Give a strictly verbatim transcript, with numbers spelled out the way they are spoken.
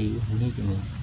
đi không biết gì